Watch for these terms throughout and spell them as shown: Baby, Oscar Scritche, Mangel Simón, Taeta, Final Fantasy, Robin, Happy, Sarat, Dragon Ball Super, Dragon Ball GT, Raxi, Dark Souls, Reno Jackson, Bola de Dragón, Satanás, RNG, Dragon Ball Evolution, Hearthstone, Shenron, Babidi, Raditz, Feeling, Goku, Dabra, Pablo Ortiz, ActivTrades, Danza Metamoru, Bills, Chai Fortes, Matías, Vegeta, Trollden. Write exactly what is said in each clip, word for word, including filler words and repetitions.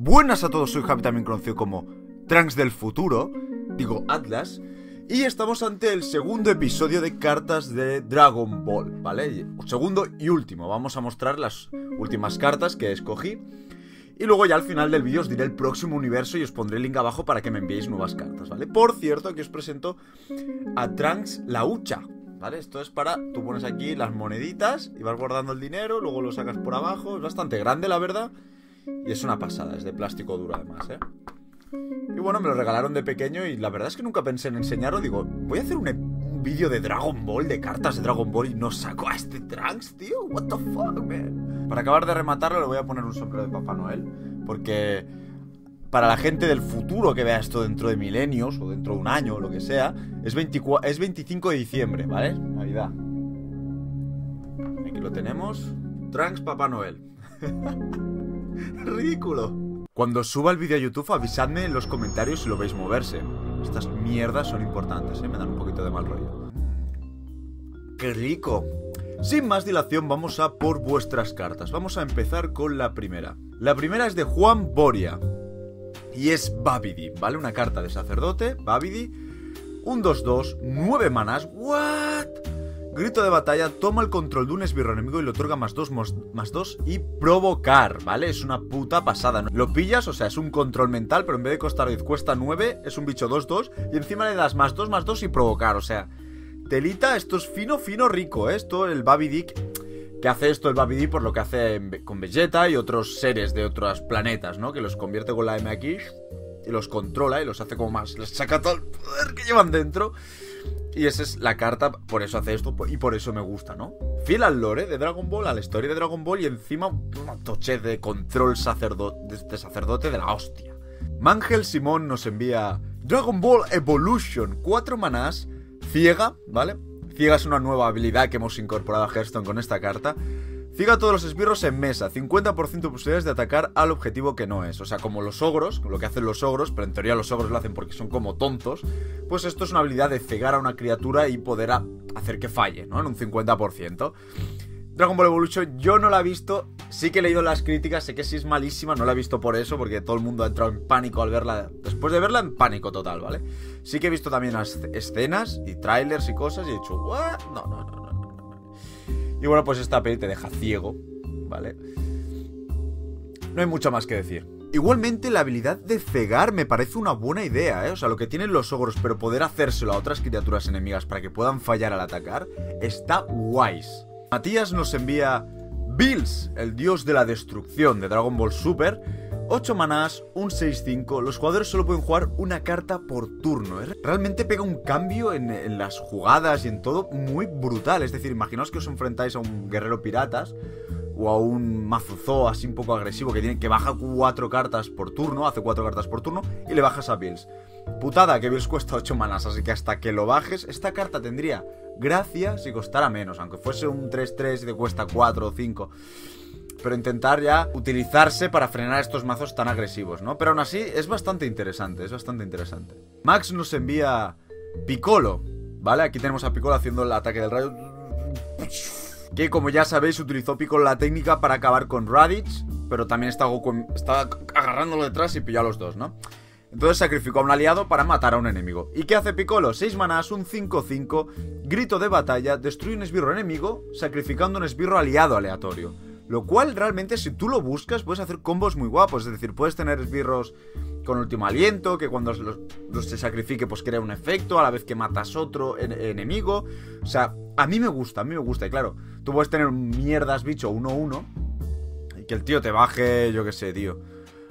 Buenas a todos, soy Happy, también conocido como Trunks del futuro, digo Atlas, y estamos ante el segundo episodio de cartas de Dragon Ball, ¿vale? Segundo y último, vamos a mostrar las últimas cartas que escogí, y luego ya al final del vídeo os diré el próximo universo y os pondré el link abajo para que me enviéis nuevas cartas, ¿vale? Por cierto, aquí os presento a Trunks la hucha, ¿vale? Esto es para, tú pones aquí las moneditas y vas guardando el dinero, luego lo sacas por abajo, es bastante grande la verdad. Y es una pasada, es de plástico duro además, ¿eh? Y bueno, me lo regalaron de pequeño y la verdad es que nunca pensé en enseñarlo. Digo, voy a hacer un, e un vídeo de Dragon Ball, de cartas de Dragon Ball y no saco a este Trunks, tío. What the fuck, man. Para acabar de rematarlo le voy a poner un sombrero de Papá Noel. Porque para la gente del futuro que vea esto dentro de milenios o dentro de un año o lo que sea, es, es veinticinco de diciembre, ¿vale? Navidad. Aquí lo tenemos. Trunks Papá Noel. Ridículo. Cuando suba el vídeo a YouTube, avisadme en los comentarios si lo veis moverse. Estas mierdas son importantes, ¿eh? Me dan un poquito de mal rollo. ¡Qué rico! Sin más dilación, vamos a por vuestras cartas. Vamos a empezar con la primera. La primera es de Juan Boria y es Babidi, ¿vale? Una carta de sacerdote, Babidi. Un dos dos, nueve manás. ¿What? Grito de batalla, toma el control de un esbirro enemigo y le otorga más dos, más dos y provocar, ¿vale? Es una puta pasada, ¿no? Lo pillas, o sea, es un control mental, pero en vez de costar diez, cuesta nueve, es un bicho dos dos y encima le das más dos, más dos y provocar, o sea, telita, esto es fino, fino, rico, ¿eh? Esto, el Babidi, que hace esto el Babidi por lo que hace con Vegeta y otros seres de otros planetas, ¿no? Que los convierte con la M aquí y los controla y los hace como más, les saca todo el poder que llevan dentro. Y esa es la carta, por eso hace esto y por eso me gusta, ¿no? Fiel al lore de Dragon Ball, a la historia de Dragon Ball y encima una toche de control sacerdote, de sacerdote de la hostia. Mangel Simón nos envía Dragon Ball Evolution, cuatro manás, ciega, ¿vale? Ciega es una nueva habilidad que hemos incorporado a Hearthstone con esta carta. Ciega a todos los esbirros en mesa, cincuenta por ciento de posibilidades de atacar al objetivo que no es. O sea, como los ogros, lo que hacen los ogros, pero en teoría los ogros lo hacen porque son como tontos. Pues esto es una habilidad de cegar a una criatura y poder hacer que falle, ¿no? En un cincuenta por ciento. Dragon Ball Evolution yo no la he visto, sí que he leído las críticas, sé que sí es malísima, no la he visto por eso, porque todo el mundo ha entrado en pánico al verla, después de verla en pánico total, ¿vale? Sí que he visto también las escenas y trailers y cosas y he dicho, ¿what? No, no, no, no. Y bueno, pues esta peli te deja ciego, ¿vale? No hay mucho más que decir. Igualmente, la habilidad de cegar me parece una buena idea, ¿eh? O sea, lo que tienen los ogros, pero poder hacérselo a otras criaturas enemigas para que puedan fallar al atacar, está guays. Matías nos envía Bills, el dios de la destrucción de Dragon Ball Super. ocho manás, un seis cinco. Los jugadores solo pueden jugar una carta por turno. Realmente pega un cambio en, en las jugadas y en todo muy brutal. Es decir, imaginaos que os enfrentáis a un guerrero piratas o a un mazuzó así un poco agresivo que, tiene, que baja cuatro cartas por turno, hace cuatro cartas por turno y le bajas a Bills. Putada, que Bills cuesta ocho manás, así que hasta que lo bajes, esta carta tendría gracia si costara menos, aunque fuese un tres tres y te cuesta cuatro o cinco. Pero intentar ya utilizarse para frenar estos mazos tan agresivos, ¿no? Pero aún así es bastante interesante, es bastante interesante. Max nos envía Piccolo, ¿vale? Aquí tenemos a Piccolo haciendo el ataque del rayo. Que como ya sabéis utilizó Piccolo la técnica para acabar con Raditz, pero también está Goku, está agarrándolo detrás y pilló a los dos, ¿no? Entonces sacrificó a un aliado para matar a un enemigo. ¿Y qué hace Piccolo? seis manás, un cinco cinco, grito de batalla, destruye un esbirro enemigo, sacrificando un esbirro aliado aleatorio. Lo cual realmente si tú lo buscas puedes hacer combos muy guapos, es decir, puedes tener esbirros con último aliento, que cuando los, los se sacrifique pues crea un efecto a la vez que matas otro en, enemigo, o sea, a mí me gusta, a mí me gusta, y claro, tú puedes tener un mierdas bicho uno uno, y que el tío te baje, yo qué sé, tío,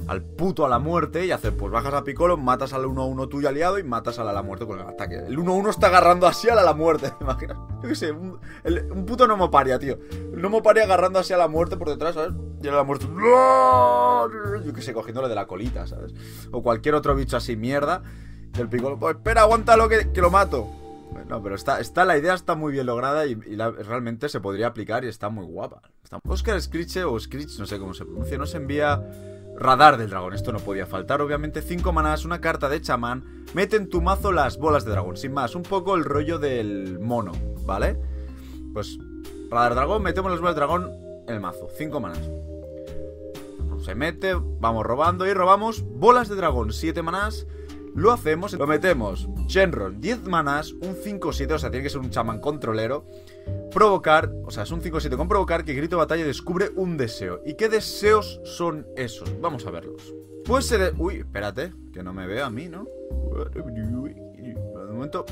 al puto a la muerte y hacer, pues bajas a Piccolo, matas al uno uno tuyo aliado y matas al a la muerte con el ataque. El uno uno está agarrando así al a la muerte, ¿te imaginas? Yo qué sé, un, el, un puto nomoparia, tío. El nomoparia agarrando así a la muerte por detrás, ¿sabes? Y a la muerte, yo qué sé, cogiéndole de la colita, ¿sabes? O cualquier otro bicho así mierda. Y el Piccolo, pues espera, aguántalo que, que lo mato. No, pero está, está, la idea está muy bien lograda y, y la, realmente se podría aplicar y está muy guapa. Está... Oscar Scritche o Scritch, no sé cómo se pronuncia, nos envía... Radar del dragón, esto no podía faltar, obviamente, cinco manás, una carta de chamán, mete en tu mazo las bolas de dragón, sin más, un poco el rollo del mono, ¿vale? Pues, radar dragón, metemos las bolas de dragón en el mazo, cinco manás. se mete, vamos robando y robamos bolas de dragón, siete manás. Lo hacemos, lo metemos. Shenron, diez manás, un cinco siete, o sea, tiene que ser un chamán controlero. Provocar, o sea, es un cinco siete con provocar que Grito Batalla descubre un deseo. ¿Y qué deseos son esos? Vamos a verlos. Pues se de... Uy, espérate, que no me vea a mí, ¿no? De momento...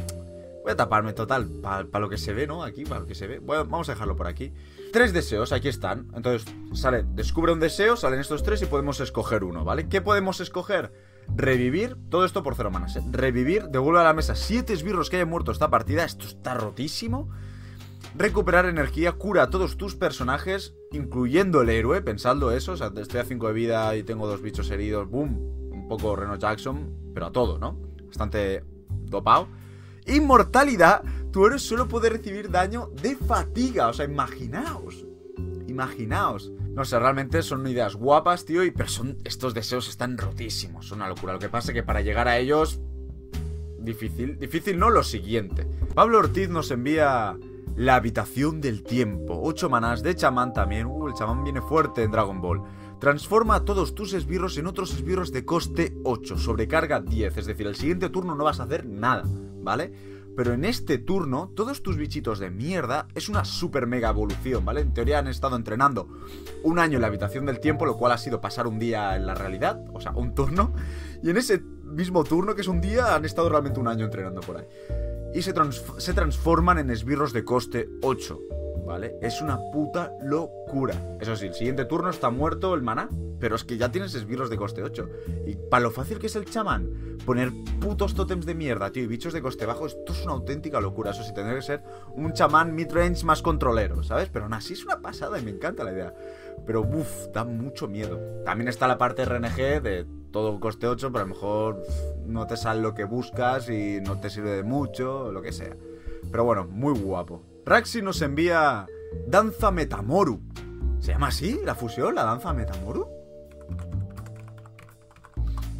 Voy a taparme, total, para pa lo que se ve, ¿no? Aquí, para lo que se ve. Bueno, vamos a dejarlo por aquí. Tres deseos, aquí están. Entonces, sale, descubre un deseo, salen estos tres y podemos escoger uno, ¿vale? ¿Qué podemos escoger? Revivir, todo esto por cero manas, ¿eh? Revivir, devuelve a la mesa siete esbirros que hayan muerto esta partida. Esto está rotísimo. Recuperar energía, cura a todos tus personajes, incluyendo el héroe, pensando eso. O sea, estoy a cinco de vida y tengo dos bichos heridos. Boom, un poco Reno Jackson, pero a todo, ¿no? Bastante dopado. Inmortalidad, tu héroe solo puede recibir daño de fatiga. O sea, imaginaos, imaginaos. No sé, realmente son ideas guapas, tío, y pero son, estos deseos están rotísimos, son una locura. Lo que pasa es que para llegar a ellos, difícil, difícil no, lo siguiente. Pablo Ortiz nos envía la habitación del tiempo, ocho manás de chamán también. Uh, el chamán viene fuerte en Dragon Ball. Transforma a todos tus esbirros en otros esbirros de coste ocho, sobrecarga diez, es decir, el siguiente turno no vas a hacer nada, ¿vale? Pero en este turno, todos tus bichitos de mierda es una super mega evolución, ¿vale? En teoría han estado entrenando un año en la habitación del tiempo, lo cual ha sido pasar un día en la realidad, o sea, un turno, y en ese mismo turno, que es un día, han estado realmente un año entrenando por ahí. Y se, trans se transforman en esbirros de coste ocho, ¿vale? Es una puta locura. Eso sí, el siguiente turno está muerto el maná, pero es que ya tienes esbirros de coste ocho. Y para lo fácil que es el chamán, poner putos tótems de mierda, tío, y bichos de coste bajo, esto es una auténtica locura. Eso sí, tendría que ser un chamán midrange más controlero, ¿sabes? Pero aún así es una pasada y me encanta la idea. Pero, uff, da mucho miedo. También está la parte R N G de todo coste ocho, pero a lo mejor uf, no te sale lo que buscas y no te sirve de mucho, lo que sea. Pero bueno, muy guapo. Raxi nos envía Danza Metamoru. ¿Se llama así la fusión, la Danza Metamoru?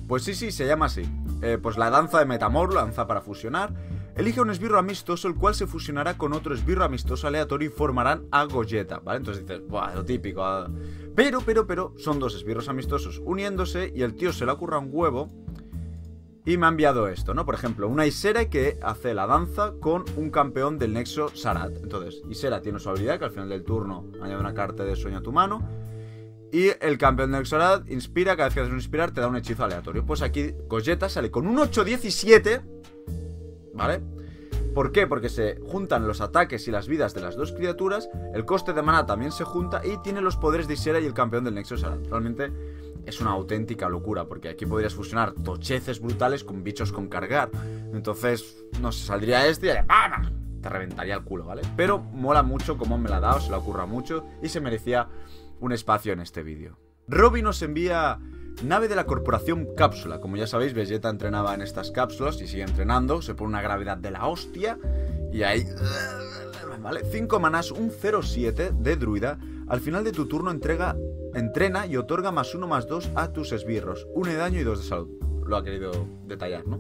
Pues sí, sí, se llama así. Eh, pues la Danza de Metamoru, la danza para fusionar. Elige un esbirro amistoso, el cual se fusionará con otro esbirro amistoso aleatorio y formarán a Gogeta, ¿vale? Entonces dices, buah, lo típico. Ah. Pero, pero, pero, son dos esbirros amistosos uniéndose y el tío se le ocurra un huevo y me ha enviado esto, ¿no? Por ejemplo, una Isera que hace la danza con un campeón del nexo Sarat. Entonces, Isera tiene su habilidad, que al final del turno añade una carta de sueño a tu mano. Y el campeón del nexo Sarat inspira, cada vez que haces un inspirar te da un hechizo aleatorio. Pues aquí Gogeta sale con un ocho diecisiete, ¿vale? ¿Por qué? Porque se juntan los ataques y las vidas de las dos criaturas, el coste de maná también se junta y tiene los poderes de Isera y el campeón del nexo Sarat. Realmente... es una auténtica locura, porque aquí podrías fusionar tocheces brutales con bichos con cargar. Entonces, no sé, saldría este y le ¡pam! Te reventaría el culo, ¿vale? Pero mola mucho como me la ha dado, se la ocurra mucho y se merecía un espacio en este vídeo. Robin nos envía nave de la corporación cápsula. Como ya sabéis, Vegeta entrenaba en estas cápsulas y sigue entrenando. Se pone una gravedad de la hostia y ahí... ¿vale? cinco manás, un cero siete de druida. Al final de tu turno entrega... entrena y otorga más uno más dos a tus esbirros, uno de daño y dos de salud. Lo ha querido detallar, ¿no?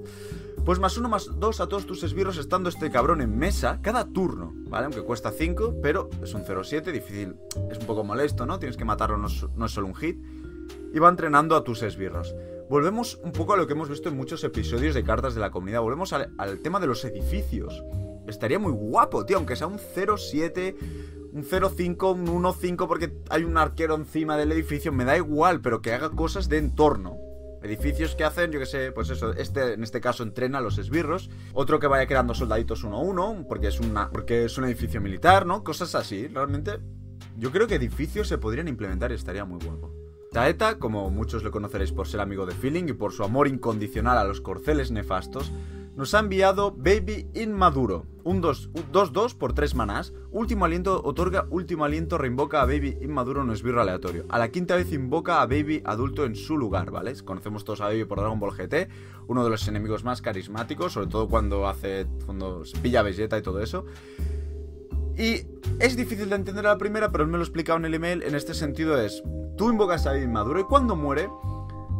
Pues más uno más dos a todos tus esbirros estando este cabrón en mesa cada turno, ¿vale? Aunque cuesta cinco, pero es un cero siete, difícil, es un poco molesto, ¿no? Tienes que matarlo, no es, no es solo un hit. Y va entrenando a tus esbirros. Volvemos un poco a lo que hemos visto en muchos episodios de Cartas de la Comunidad. Volvemos al, al tema de los edificios. Estaría muy guapo, tío, aunque sea un cero siete... un cero cinco, un uno cinco, porque hay un arquero encima del edificio, me da igual, pero que haga cosas de entorno. Edificios que hacen, yo que sé, pues eso, este en este caso entrena a los esbirros. Otro que vaya creando soldaditos uno uno, porque es una, porque es un edificio militar, ¿no? Cosas así, realmente. Yo creo que edificios se podrían implementar y estaría muy guapo. Taeta, como muchos lo conoceréis por ser amigo de Feeling y por su amor incondicional a los corceles nefastos, nos ha enviado Baby Inmaduro, un dos dos por tres manás, último aliento otorga, último aliento reinvoca a Baby Inmaduro en un esbirro aleatorio. A la quinta vez invoca a Baby adulto en su lugar, ¿vale? Conocemos todos a Baby por Dragon Ball G T, uno de los enemigos más carismáticos, sobre todo cuando hace, cuando pilla a Vegeta y todo eso. Y es difícil de entender a la primera, pero él me lo explicaba en el email, en este sentido es, tú invocas a Baby Inmaduro y cuando muere...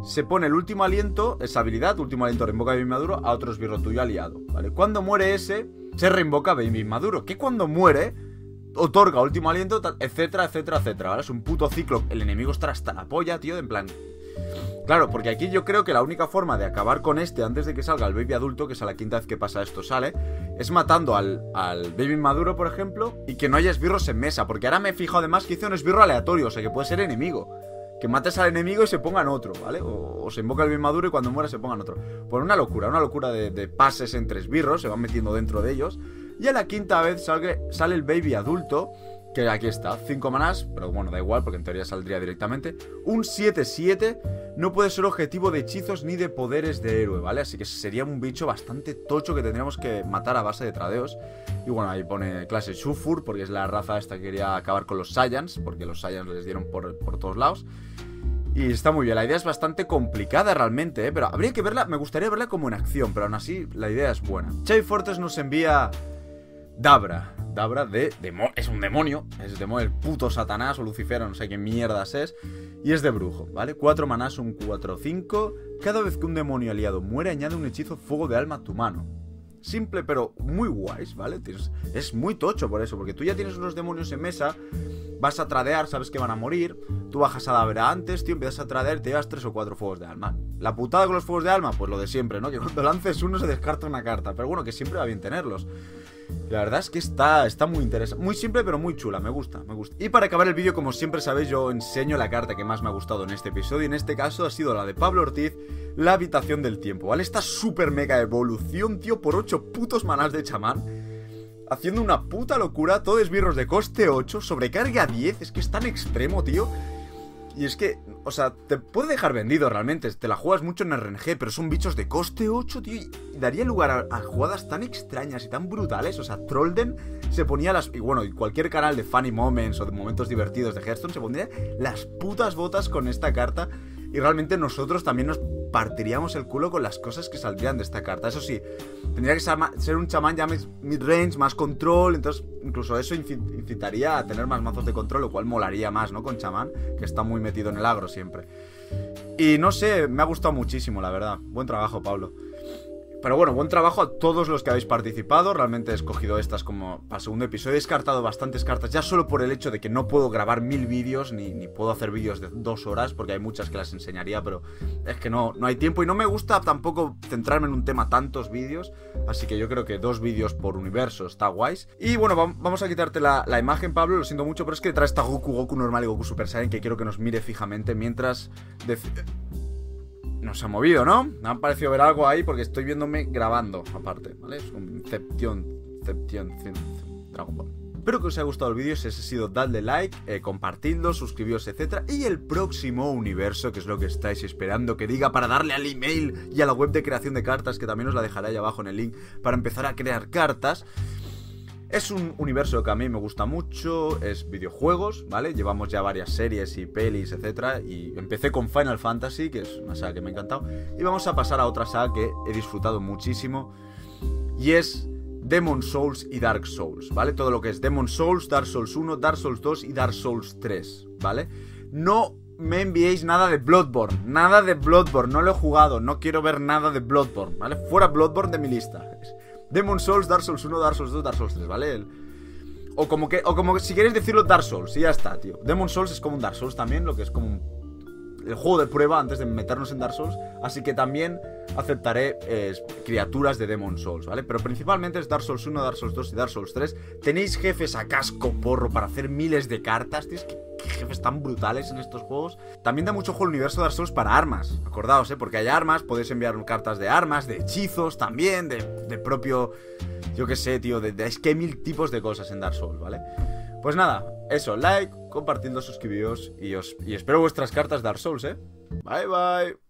se pone el último aliento, esa habilidad, último aliento reinvoca a Baby Maduro a otro esbirro tuyo aliado, ¿vale? Cuando muere ese, se reinvoca a Baby Maduro, que cuando muere, otorga último aliento, etcétera, etcétera, etcétera, ¿vale? Es un puto ciclo. El enemigo estará hasta la polla, tío, en plan... Claro, porque aquí yo creo que la única forma de acabar con este antes de que salga el baby adulto, que es a la quinta vez que pasa esto, sale, es matando al, al baby maduro, por ejemplo, y que no haya esbirros en mesa. Porque ahora me he fijado además que hizo un esbirro aleatorio, o sea que puede ser enemigo. Que mates al enemigo y se pongan otro, ¿vale? O, o se invoca el baby maduro y cuando muera se pongan otro. Pues una locura, una locura de, de pases entre esbirros, se van metiendo dentro de ellos. Y a la quinta vez sale, sale el baby adulto, que aquí está, cinco manás, pero bueno, da igual porque en teoría saldría directamente. Un siete siete, no puede ser objetivo de hechizos ni de poderes de héroe, ¿vale? Así que sería un bicho bastante tocho que tendríamos que matar a base de tradeos. Y bueno, ahí pone clase Shufur, porque es la raza esta que quería acabar con los Saiyans, porque los Saiyans les dieron por, por todos lados. Y está muy bien, la idea es bastante complicada realmente, ¿eh? Pero habría que verla, me gustaría verla como en acción, pero aún así la idea es buena. Chai Fortes nos envía... Dabra, Dabra de, de... es un demonio, es el demonio, el puto Satanás o Lucifer, no sé qué mierdas es. Y es de brujo, ¿vale? cuatro manás, un cuatro cinco. Cada vez que un demonio aliado muere, añade un hechizo fuego de alma a tu mano. Simple pero muy guays, ¿vale? Tienes, es muy tocho por eso, porque tú ya tienes unos demonios en mesa, vas a tradear, sabes que van a morir, tú bajas a Dabra antes, tío, empiezas a tradear, te llevas tres o cuatro fuegos de alma. La putada con los fuegos de alma, pues lo de siempre, ¿no? Que cuando lances uno se descarta una carta, pero bueno, que siempre va bien tenerlos. La verdad es que está, está muy interesante. Muy simple pero muy chula, me gusta, me gusta. Y para acabar el vídeo, como siempre sabéis, yo enseño la carta que más me ha gustado en este episodio. Y en este caso ha sido la de Pablo Ortiz, la habitación del tiempo, ¿vale? Esta super mega evolución, tío, por ocho putos manás de chamán, haciendo una puta locura. Todo esbirros de coste ocho, sobrecarga diez, es que es tan extremo, tío. Y es que, o sea, te puede dejar vendido realmente, te la juegas mucho en R N G, pero son bichos de coste ocho, tío, y daría lugar a, a jugadas tan extrañas y tan brutales. O sea, Trollden se ponía las... Y bueno, cualquier canal de funny moments o de momentos divertidos de Hearthstone se pondría las putas botas con esta carta. Y realmente nosotros también nos partiríamos el culo con las cosas que saldrían de esta carta. Eso sí, tendría que ser un chamán ya mid-range, más control. Entonces, incluso eso incitaría a tener más mazos de control, lo cual molaría más, ¿no? Con chamán, que está muy metido en el agro siempre. Y no sé, me ha gustado muchísimo, la verdad. Buen trabajo, Pablo. Pero bueno, buen trabajo a todos los que habéis participado. Realmente he escogido estas como para el segundo episodio. He descartado bastantes cartas ya solo por el hecho de que no puedo grabar mil vídeos ni, ni puedo hacer vídeos de dos horas, porque hay muchas que las enseñaría, pero es que no, no hay tiempo. Y no me gusta tampoco centrarme en un tema tantos vídeos, así que yo creo que dos vídeos por universo está guays. Y bueno, vamos a quitarte la, la imagen, Pablo. Lo siento mucho, pero es que detrás está Goku, Goku normal y Goku Super Saiyan, que quiero que nos mire fijamente mientras... Nos ha movido, ¿no? Me ha parecido ver algo ahí porque estoy viéndome grabando, aparte, ¿vale? Es un Inception, Inception, Dragon Ball. Espero que os haya gustado el vídeo. Si os ha sido, dadle like, eh, compartidlo, suscribiros, etcétera. Y el próximo universo, que es lo que estáis esperando que diga, para darle al email y a la web de creación de cartas, que también os la dejaré ahí abajo en el link, para empezar a crear cartas. Es un universo que a mí me gusta mucho, es videojuegos, ¿vale? Llevamos ya varias series y pelis, etcétera. Y empecé con Final Fantasy, que es una saga que me ha encantado. Y vamos a pasar a otra saga que he disfrutado muchísimo, y es Demon's Souls y Dark Souls, ¿vale? Todo lo que es Demon's Souls, Dark Souls uno, Dark Souls dos y Dark Souls tres, ¿vale? No me enviéis nada de Bloodborne, nada de Bloodborne, no lo he jugado, no quiero ver nada de Bloodborne, ¿vale? Fuera Bloodborne de mi lista. Demon's Souls, Dark Souls uno, Dark Souls dos, Dark Souls tres, ¿vale? El... O como que, o como que si quieres decirlo, Dark Souls, y ya está, tío. Demon's Souls es como un Dark Souls también, lo que es como un... el juego de prueba antes de meternos en Dark Souls. Así que también aceptaré eh, criaturas de Demon's Souls, ¿vale? Pero principalmente es Dark Souls uno, Dark Souls dos y Dark Souls tres. Tenéis jefes a casco porro para hacer miles de cartas, tío. Es que jefes tan brutales en estos juegos. También da mucho juego el universo de Dark Souls para armas. Acordaos, ¿eh? Porque hay armas, podéis enviar cartas de armas, de hechizos también, de, de propio... Yo qué sé, tío, de, de, es que hay mil tipos de cosas en Dark Souls, ¿vale? Pues nada, eso, like, compartiendo, suscribiros y, os, y espero vuestras cartas Dark Souls, ¿eh? Bye, bye.